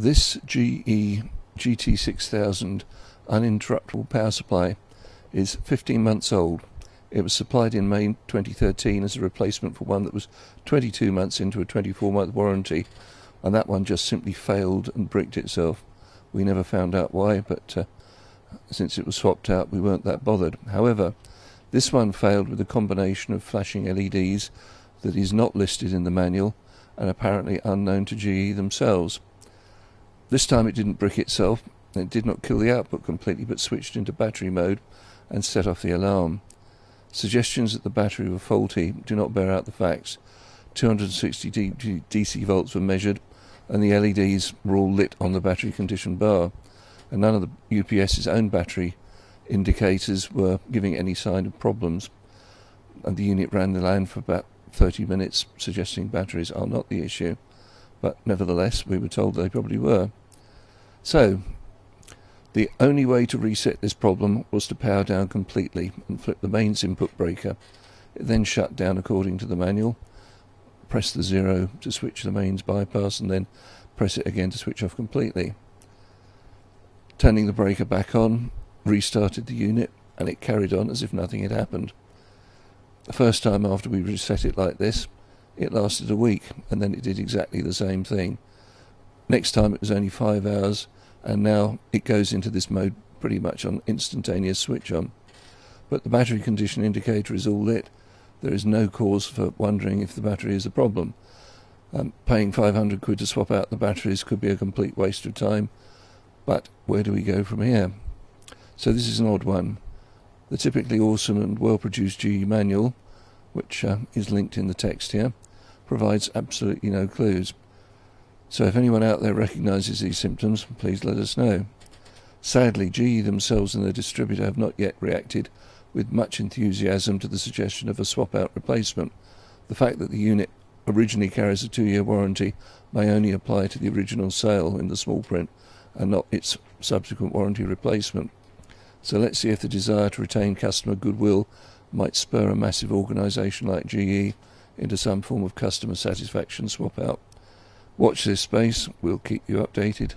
This GE GT6000 uninterruptible power supply is 15 months old. It was supplied in May 2013 as a replacement for one that was 22 months into a 24-month warranty, and that one just simply failed and bricked itself. We never found out why, but since it was swapped out, we weren't that bothered. However, this one failed with a combination of flashing LEDs that is not listed in the manual and apparently unknown to GE themselves. This time it didn't brick itself, it did not kill the output completely, but switched into battery mode and set off the alarm. Suggestions that the battery were faulty do not bear out the facts. 260 DC volts were measured and the LEDs were all lit on the battery condition bar, and none of the UPS's own battery indicators were giving any sign of problems, and the unit ran the land for about 30 minutes, suggesting batteries are not the issue, but nevertheless we were told they probably were. So the only way to reset this problem was to power down completely and flip the mains input breaker. It then shut down according to the manual. Press the 0 to switch the mains bypass and then press it again to switch off completely. Turning the breaker back on restarted the unit and it carried on as if nothing had happened. The first time after we reset it like this, it lasted a week and then it did exactly the same thing. Next time it was only 5 hours, and now it goes into this mode pretty much on instantaneous switch on. But the battery condition indicator is all lit. There is no cause for wondering if the battery is a problem. Paying 500 quid to swap out the batteries could be a complete waste of time, but where do we go from here? So this is an odd one. The typically awesome and well-produced GE manual, which is linked in the text here, provides absolutely no clues. So if anyone out there recognises these symptoms, please let us know. Sadly, GE themselves and their distributor have not yet reacted with much enthusiasm to the suggestion of a swap-out replacement. The fact that the unit originally carries a 2-year warranty may only apply to the original sale in the small print and not its subsequent warranty replacement. So let's see if the desire to retain customer goodwill might spur a massive organisation like GE into some form of customer satisfaction swap-out. Watch this space, we'll keep you updated.